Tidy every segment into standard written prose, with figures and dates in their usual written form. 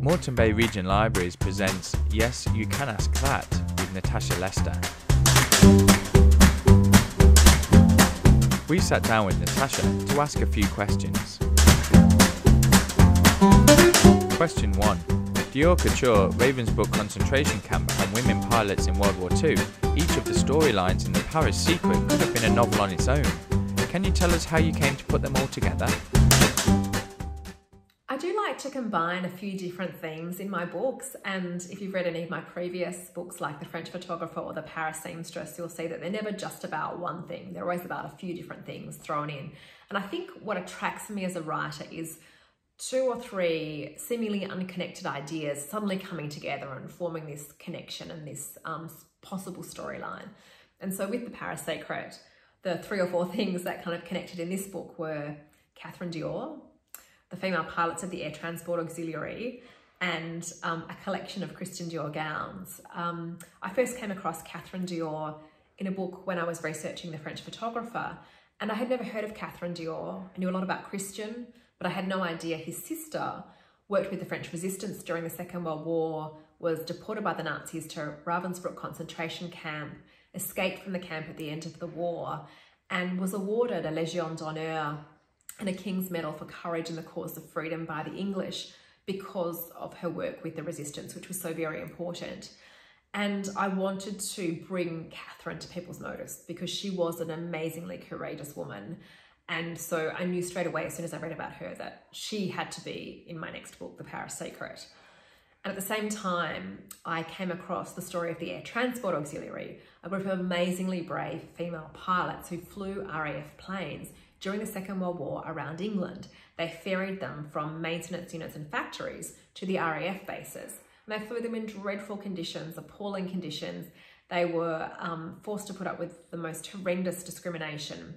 Moreton Bay Region Libraries presents Yes, You Can Ask That with Natasha Lester. We sat down with Natasha to ask a few questions. Question 1. Dior Couture, Ravensbrück concentration camp and women pilots in World War II, each of the storylines in The Paris Secret could have been a novel on its own. Can you tell us how you came to put them all together? I do like to combine a few different themes in my books, and if you've read any of my previous books like The French Photographer or The Paris Seamstress, you'll see that they're never just about one thing. They're always about a few different things thrown in. And I think what attracts me as a writer is two or three seemingly unconnected ideas suddenly coming together and forming this connection and this possible storyline. And so with The Paris Secret, the three or four things that kind of connected in this book were Catherine Dior, the female pilots of the Air Transport Auxiliary, and a collection of Christian Dior gowns. I first came across Catherine Dior in a book when I was researching The French Photographer, and I had never heard of Catherine Dior. I knew a lot about Christian, but I had no idea his sister worked with the French resistance during the Second World War, was deported by the Nazis to Ravensbrück concentration camp, escaped from the camp at the end of the war, and was awarded a Légion d'honneur and a King's Medal for Courage and the Cause of Freedom by the English because of her work with the resistance, which was so very important. And I wanted to bring Catherine to people's notice because she was an amazingly courageous woman. And so I knew straight away as soon as I read about her that she had to be in my next book, The Paris Secret. And at the same time, I came across the story of the Air Transport Auxiliary, a group of amazingly brave female pilots who flew RAF planes during the Second World War around England. They ferried them from maintenance units and factories to the RAF bases. And they flew them in dreadful conditions, appalling conditions. They were forced to put up with the most horrendous discrimination.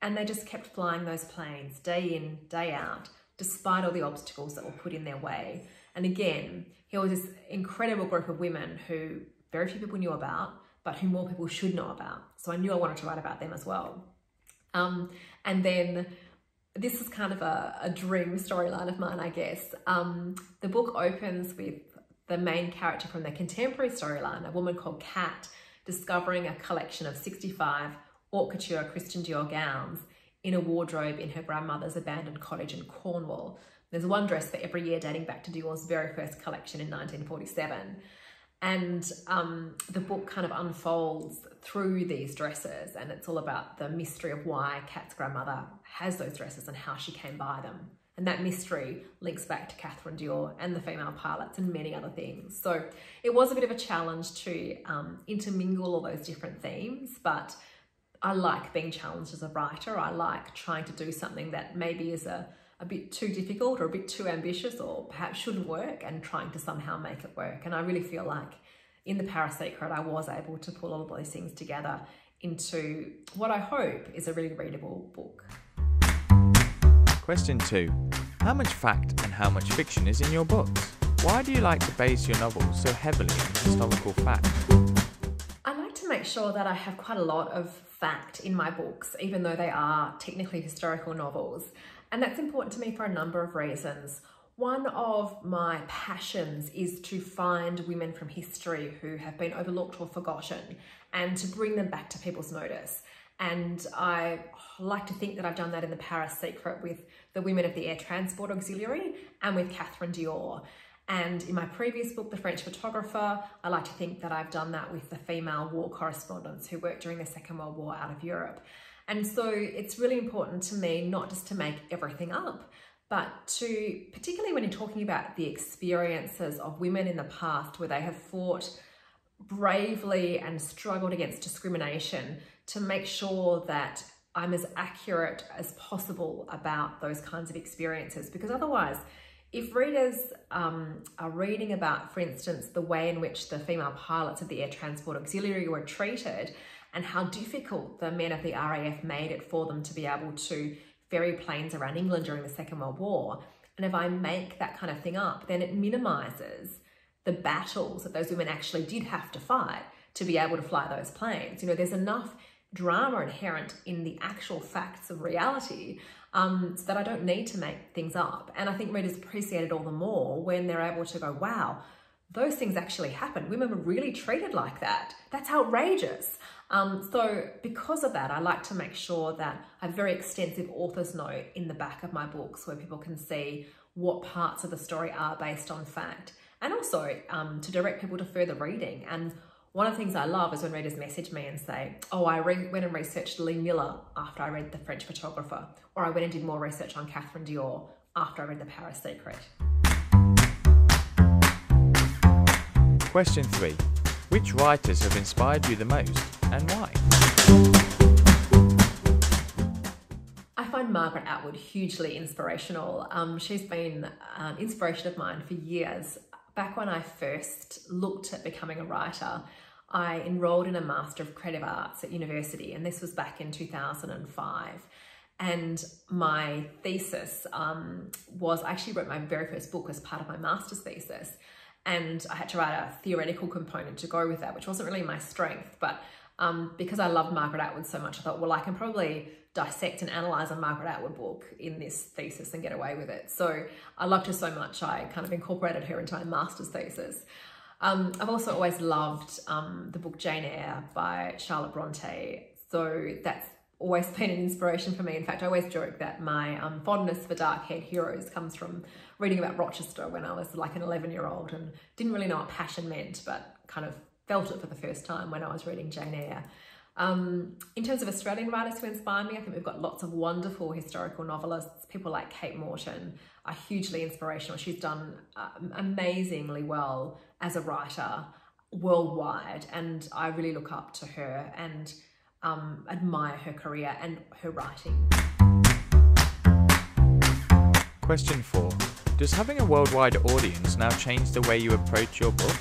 And they just kept flying those planes day in, day out, despite all the obstacles that were put in their way. And again, here was this incredible group of women who very few people knew about, but who more people should know about. So I knew I wanted to write about them as well. And then this is kind of a dream storyline of mine, I guess. The book opens with the main character from the contemporary storyline, a woman called Kat, discovering a collection of 65 haute couture Christian Dior gowns in a wardrobe in her grandmother's abandoned cottage in Cornwall. There's one dress for every year dating back to Dior's very first collection in 1947. And the book kind of unfolds through these dresses, and it's all about the mystery of why Kat's grandmother has those dresses and how she came by them. And that mystery links back to Catherine Dior and the female pilots and many other things. So it was a bit of a challenge to intermingle all those different themes, but I like being challenged as a writer. I like trying to do something that maybe is a bit too difficult or a bit too ambitious or perhaps shouldn't work, and trying to somehow make it work. And I really feel like in The Paris Secret, I was able to pull all of those things together into what I hope is a really readable book. Question 2. How much fact and how much fiction is in your books? Why do you like to base your novels so heavily on historical fact? Make sure that I have quite a lot of fact in my books, even though they are technically historical novels, and that's important to me for a number of reasons. One of my passions is to find women from history who have been overlooked or forgotten and to bring them back to people's notice, and I like to think that I've done that in The Paris Secret with the women of the Air Transport Auxiliary and with Catherine Dior. And in my previous book, The French Photographer, I like to think that I've done that with the female war correspondents who worked during the Second World War out of Europe. And so it's really important to me not just to make everything up, but to, particularly when you're talking about the experiences of women in the past where they have fought bravely and struggled against discrimination, to make sure that I'm as accurate as possible about those kinds of experiences. Because otherwise, if readers are reading about, for instance, the way in which the female pilots of the Air Transport Auxiliary were treated and how difficult the men of the RAF made it for them to be able to ferry planes around England during the Second World War, and if I make that kind of thing up, then it minimises the battles that those women actually did have to fight to be able to fly those planes. You know, there's enough drama inherent in the actual facts of reality, so that I don't need to make things up. And I think readers appreciate it all the more when they're able to go, wow, those things actually happened. Women were really treated like that. That's outrageous. So because of that, I like to make sure that I have very extensive author's note in the back of my books where people can see what parts of the story are based on fact, and also to direct people to further reading. And one of the things I love is when readers message me and say, oh, I went and researched Lee Miller after I read The French Photographer, or I went and did more research on Catherine Dior after I read The Paris Secret. Question 3. Which writers have inspired you the most and why? I find Margaret Atwood hugely inspirational. She's been an inspiration of mine for years. Back when I first looked at becoming a writer, I enrolled in a Master of Creative Arts at university, and this was back in 2005. And my thesis was, I actually wrote my very first book as part of my master's thesis, and I had to write a theoretical component to go with that, which wasn't really my strength, but because I loved Margaret Atwood so much, I thought, well, I can probably dissect and analyse a Margaret Atwood book in this thesis and get away with it. So I loved her so much, I kind of incorporated her into my master's thesis. I've also always loved the book Jane Eyre by Charlotte Bronte. So that's always been an inspiration for me. In fact, I always joke that my fondness for dark-haired heroes comes from reading about Rochester when I was like an 11-year-old and didn't really know what passion meant, but kind of felt it for the first time when I was reading Jane Eyre. In terms of Australian writers who inspire me, I think we've got lots of wonderful historical novelists. People like Kate Morton are hugely inspirational. She's done amazingly well as a writer worldwide, and I really look up to her and admire her career and her writing. Question 4. Does having a worldwide audience now change the way you approach your book?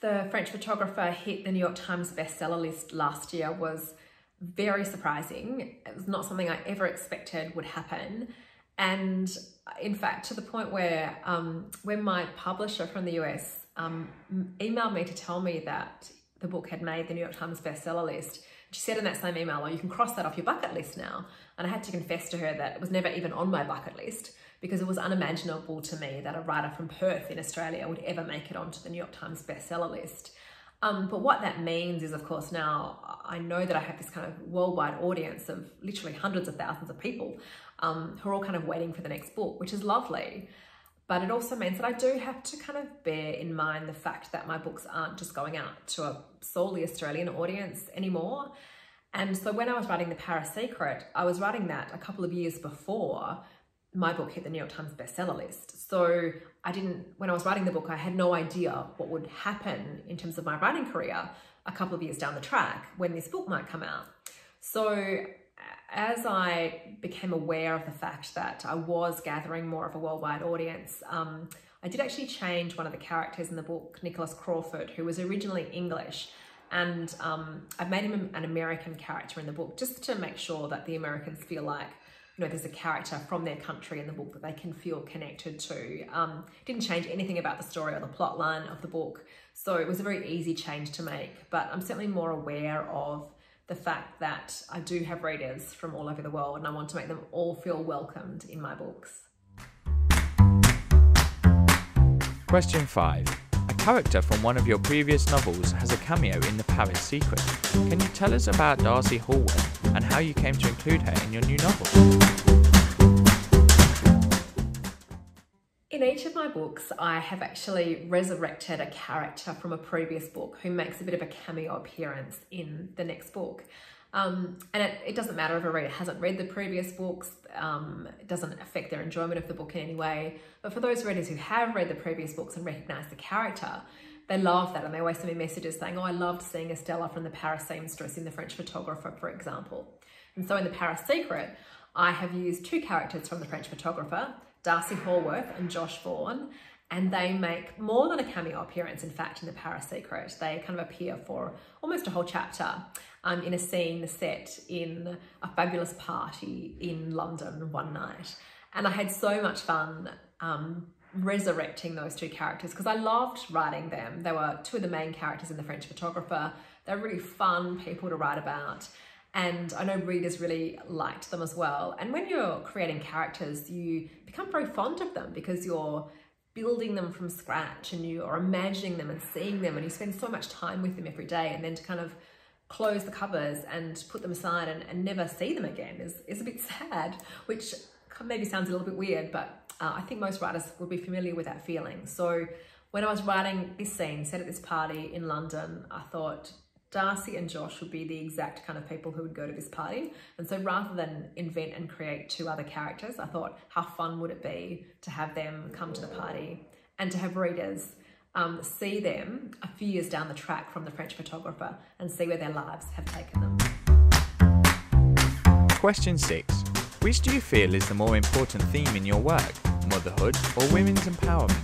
The French Photographer hit the New York Times bestseller list last year was very surprising. It was not something I ever expected would happen. And in fact, to the point where when my publisher from the US emailed me to tell me that the book had made the New York Times bestseller list, she said in that same email, oh, you can cross that off your bucket list now. And I had to confess to her that it was never even on my bucket list, because it was unimaginable to me that a writer from Perth in Australia would ever make it onto the New York Times bestseller list. But what that means is, of course, now I know that I have this kind of worldwide audience of literally hundreds of thousands of people who are all kind of waiting for the next book, which is lovely. But it also means that I do have to kind of bear in mind the fact that my books aren't just going out to a solely Australian audience anymore. And so when I was writing The Paris Secret, I was writing that a couple of years before my book hit the New York Times bestseller list. So when I was writing the book, I had no idea what would happen in terms of my writing career a couple of years down the track when this book might come out. So as I became aware of the fact that I was gathering more of a worldwide audience, I did actually change one of the characters in the book, Nicholas Crawford, who was originally English. And I made him an American character in the book just to make sure that the Americans feel like, you know, there's a character from their country in the book that they can feel connected to. Didn't change anything about the story or the plot line of the book. So it was a very easy change to make, but I'm certainly more aware of the fact that I do have readers from all over the world, and I want to make them all feel welcomed in my books. Question 5. A character from one of your previous novels has a cameo in The Paris Secret. Can you tell us about D'arcy Hallworth and how you came to include her in your new novel? In each of my books, I have actually resurrected a character from a previous book who makes a bit of a cameo appearance in the next book. And it doesn't matter if a reader hasn't read the previous books, it doesn't affect their enjoyment of the book in any way. But for those readers who have read the previous books and recognise the character, they love that, and they always send me messages saying, oh, I loved seeing Estella from The Paris Seamstress in The French Photographer, for example. And so in The Paris Secret, I have used two characters from The French Photographer, D'arcy Hallworth and Josh Vaughan, and they make more than a cameo appearance, in fact, in The Paris Secret. They kind of appear for almost a whole chapter in a scene set in a fabulous party in London one night. And I had so much fun resurrecting those two characters because I loved writing them. They were two of the main characters in The French Photographer. They're really fun people to write about, and I know readers really liked them as well. And when you're creating characters, you become very fond of them because you're building them from scratch and you are imagining them and seeing them, and you spend so much time with them every day, and then to kind of close the covers and put them aside and never see them again is a bit sad, which maybe sounds a little bit weird, but I think most writers will be familiar with that feeling. So when I was writing this scene set at this party in London, I thought D'arcy and Josh would be the exact kind of people who would go to this party. And so rather than invent and create two other characters, I thought how fun would it be to have them come to the party and to have readers see them a few years down the track from The French Photographer and see where their lives have taken them. Question 6. Which do you feel is the more important theme in your work, motherhood or women's empowerment?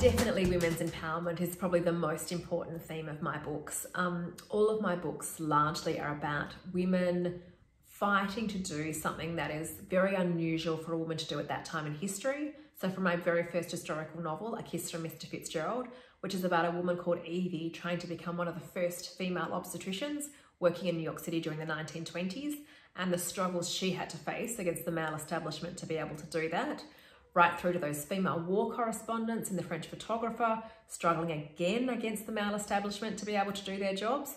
Definitely women's empowerment is probably the most important theme of my books. All of my books largely are about women fighting to do something that is very unusual for a woman to do at that time in history. So from my very first historical novel, A Kiss from Mr Fitzgerald, which is about a woman called Evie trying to become one of the first female obstetricians working in New York City during the 1920s, and the struggles she had to face against the male establishment to be able to do that, right through to those female war correspondents in The French Photographer, struggling again against the male establishment to be able to do their jobs,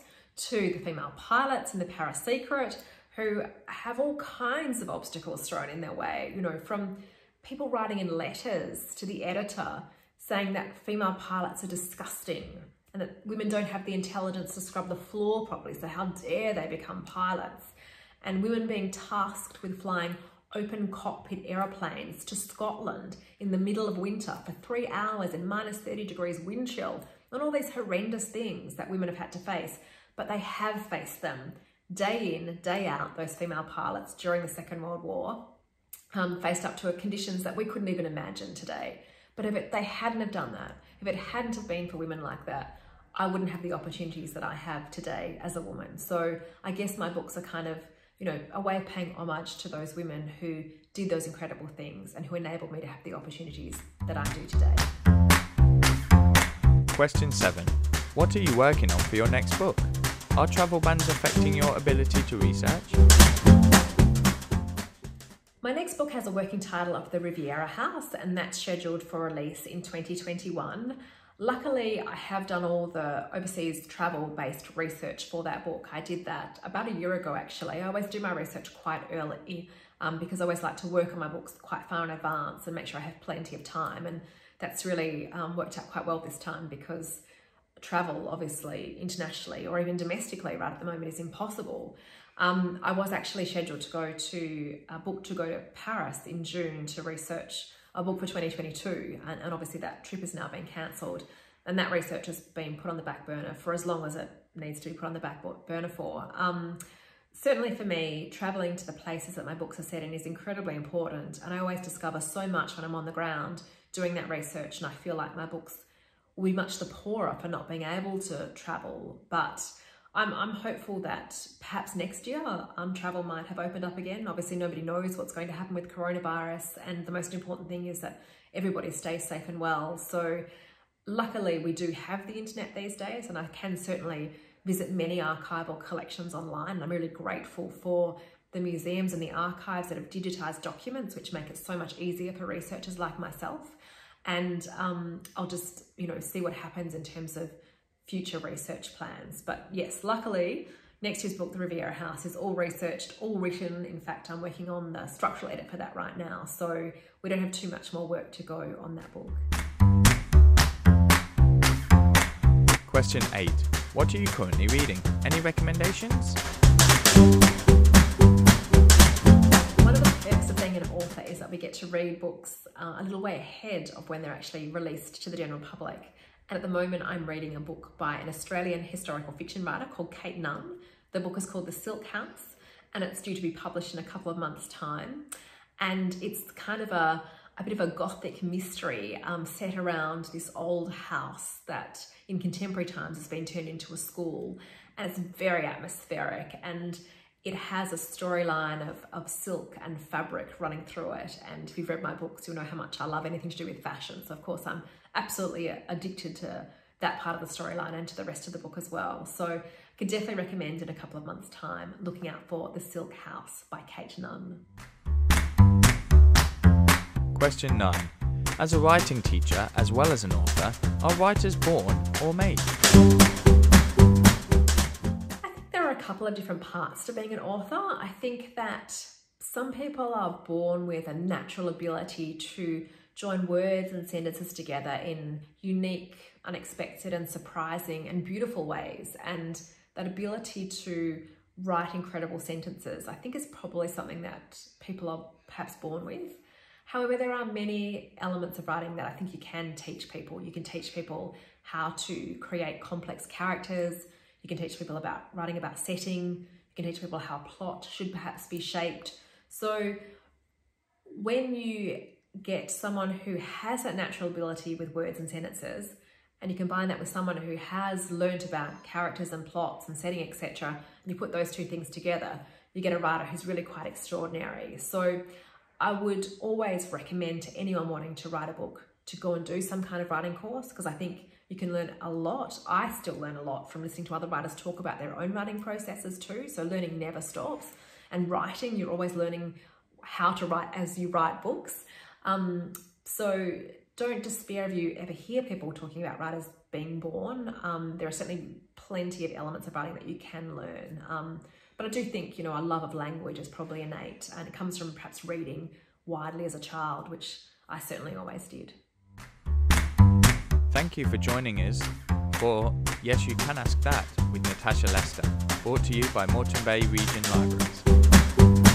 to the female pilots in The Paris Secret, who have all kinds of obstacles thrown in their way, you know, from people writing in letters to the editor saying that female pilots are disgusting and that women don't have the intelligence to scrub the floor properly, so how dare they become pilots? And women being tasked with flying open cockpit aeroplanes to Scotland in the middle of winter for 3 hours in minus 30 degrees wind chill, and all these horrendous things that women have had to face, but they have faced them day in, day out. Those female pilots during the Second World War faced up to conditions that we couldn't even imagine today. But if they hadn't have done that, if it hadn't have been for women like that, I wouldn't have the opportunities that I have today as a woman. So I guess my books are kind of, you know, a way of paying homage to those women who did those incredible things and who enabled me to have the opportunities that I do today. Question 7. What are you working on for your next book? Are travel bans affecting your ability to research? My next book has a working title of The Riviera House, and that's scheduled for release in 2021. Luckily, I have done all the overseas travel-based research for that book. I did that about a year ago, actually. I always do my research quite early because I always like to work on my books quite far in advance and make sure I have plenty of time. And that's really worked out quite well this time because travel, obviously, internationally or even domestically right at the moment is impossible. I was actually scheduled to go to Paris in June to research a book for 2022, and obviously that trip has now been cancelled, and that research has been put on the back burner for as long as it needs to be put on the back burner for. Certainly for me, travelling to the places that my books are set in is incredibly important, and I always discover so much when I'm on the ground doing that research, and I feel like my books will be much the poorer for not being able to travel. But I'm hopeful that perhaps next year travel might have opened up again. Obviously, nobody knows what's going to happen with coronavirus, and the most important thing is that everybody stays safe and well. So luckily, we do have the internet these days, and I can certainly visit many archival collections online. I'm really grateful for the museums and the archives that have digitized documents, which make it so much easier for researchers like myself. And I'll just, you know, see what happens in terms of future research plans. But yes, luckily next year's book, The Riviera House, is all researched, all written. In fact, I'm working on the structural edit for that right now, so we don't have too much more work to go on that book. Question 8. What are you currently reading? Any recommendations? One of the perks of being an author is that we get to read books a little way ahead of when they're actually released to the general public. And at the moment, I'm reading a book by an Australian historical fiction writer called Kate Nunn. The book is called The Silk House, and it's due to be published in a couple of months' time. And it's kind of a bit of a gothic mystery set around this old house that in contemporary times has been turned into a school. And it's very atmospheric, and it has a storyline of silk and fabric running through it. And if you've read my books, you'll know how much I love anything to do with fashion. So of course, I'm absolutely addicted to that part of the storyline and to the rest of the book as well. So I could definitely recommend in a couple of months' time looking out for The Silk House by Kate Nunn. Question 9. As a writing teacher, as well as an author, are writers born or made? I think there are a couple of different parts to being an author. I think that some people are born with a natural ability to join words and sentences together in unique, unexpected and surprising and beautiful ways. And that ability to write incredible sentences, I think, is probably something that people are perhaps born with. However, there are many elements of writing that I think you can teach people. You can teach people how to create complex characters. You can teach people about writing about setting. You can teach people how plot should perhaps be shaped. So when you get someone who has that natural ability with words and sentences, and you combine that with someone who has learnt about characters and plots and setting, etc., and you put those two things together, you get a writer who's really quite extraordinary. So I would always recommend to anyone wanting to write a book to go and do some kind of writing course, because I think you can learn a lot. I still learn a lot from listening to other writers talk about their own writing processes too. So learning never stops, and writing, you're always learning how to write as you write books. So don't despair if you ever hear people talking about writers being born. There are certainly plenty of elements of writing that you can learn. But I do think, you know, our love of language is probably innate, and it comes from perhaps reading widely as a child, which I certainly always did. Thank you for joining us for Yes You Can Ask That with Natasha Lester, brought to you by Moreton Bay Region Libraries.